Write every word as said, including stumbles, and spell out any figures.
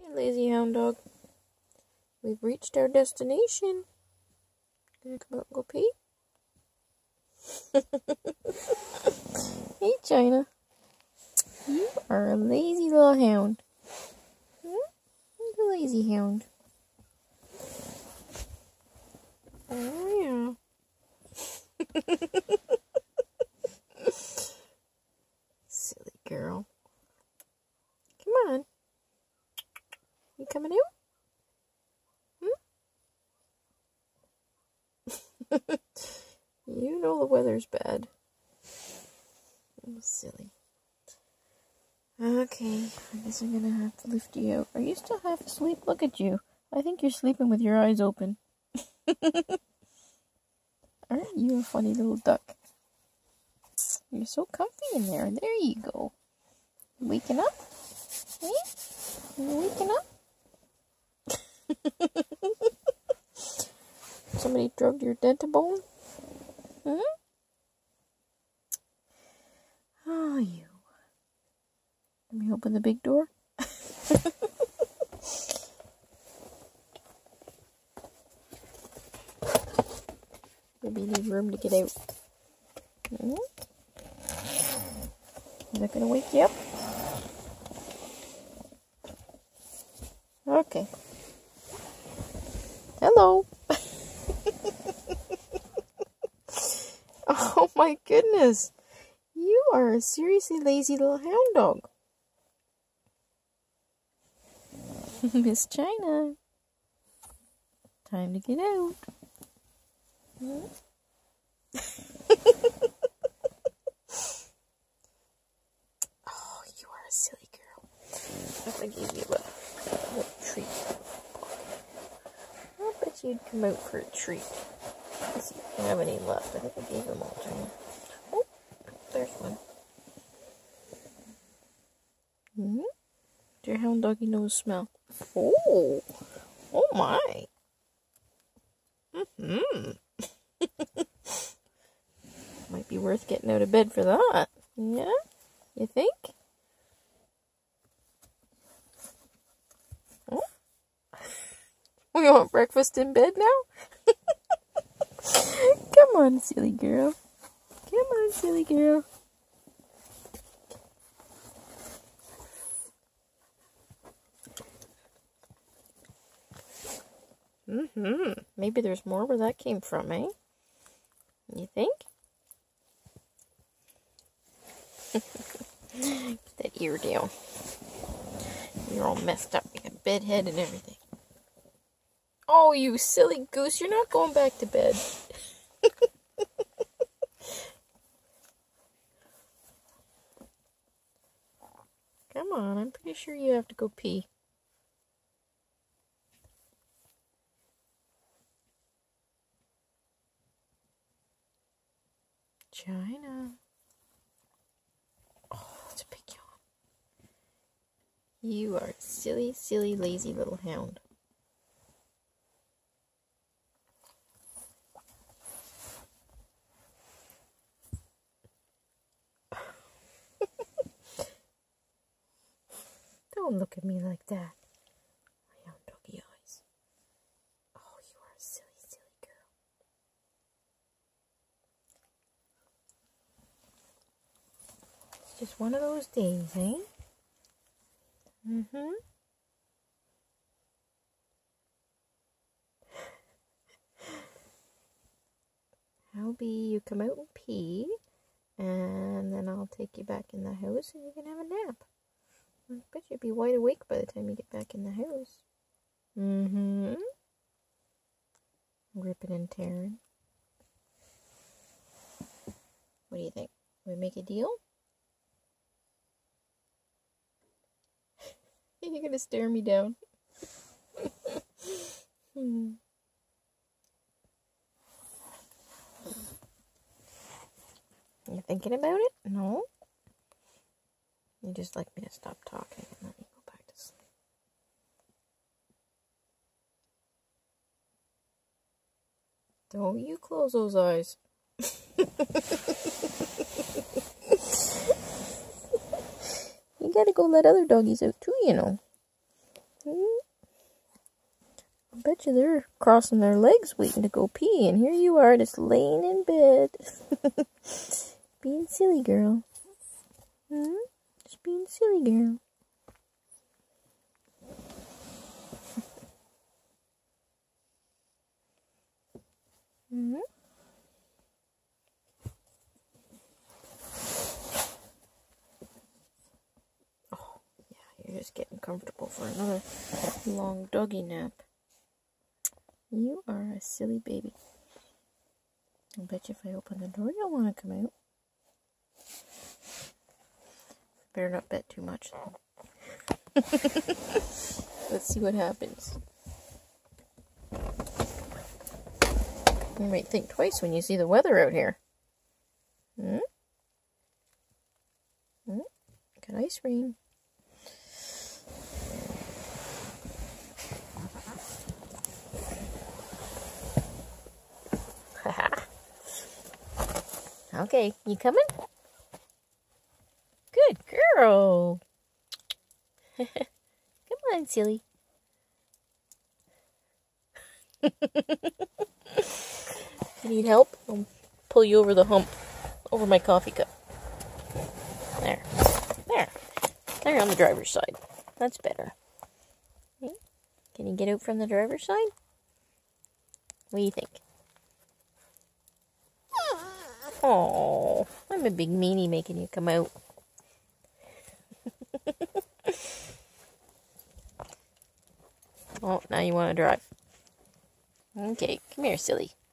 Hey, lazy hound dog. We've reached our destination. Gonna come out and go pee? Hey, China. You are a lazy little hound. Hmm? You're a lazy hound. Oh, yeah. Silly girl. Come on. You coming out? You know the weather's bad. Oh, silly. Okay, I guess I'm gonna have to lift you out. Are you still half asleep? Look at you. I think you're sleeping with your eyes open. Aren't you a funny little duck? You're so comfy in there. There you go. Waking up? Hey? You waking up? Somebody drugged your dental bone? Hmm? Oh, you. Let me open the big door. Maybe you need room to get out. Hmm? Is that gonna wake you up? Okay. Hello. Oh my goodness, you are a seriously lazy little hound dog. Miss China, time to get out. Hmm? Oh, you are a silly girl. I'm going to give you a little treat. I bet you'd come out for a treat. I don't have any left. I think I gave them all to me. Oh, there's one. Mm-hmm. Dear hound doggy nose smell. Oh, oh my. Mm-hmm. Might be worth getting out of bed for that. Yeah, you think? Oh. We want breakfast in bed now? Come on, silly girl. Come on, silly girl. Mm-hmm. Maybe there's more where that came from, eh? You think? Get that ear down. You're all messed up. You got a bed head and everything. Oh, you silly goose, you're not going back to bed. Come on, I'm pretty sure you have to go pee. China. Oh, that's a big yawn. You are a silly, silly, lazy little hound. Don't look at me like that. My own doggy eyes. Oh, you are a silly, silly girl. It's just one of those days, eh? Mm-hmm. I'll be, you come out and pee, and then I'll take you back in the house and you can have a nap. I bet you'd be wide awake by the time you get back in the house. Mm-hmm. Ripping and tearing. What do you think? We make a deal? You're gonna stare me down. hmm. You thinking about it? No? You just like me to stop talking and let me go back to sleep. Don't you close those eyes. You gotta go let other doggies out too, you know. You bet you they're crossing their legs waiting to go pee, and here you are just laying in bed. Being silly girl. Hmm? Just being silly girl. Hmm? Just getting comfortable for another long doggy nap. You are a silly baby. I bet you if I open the door, you'll want to come out. Better not bet too much, though. Let's see what happens. You might think twice when you see the weather out here. Hmm? Hmm? Got ice rain. Okay, you coming? Good girl. Come on, silly. You need help? I'll pull you over the hump, over my coffee cup. There, there, there on the driver's side. That's better. Okay. Can you get out from the driver's side? What do you think? Oh, I'm a big meanie making you come out. Oh, now you want to drive. Okay, come here, silly.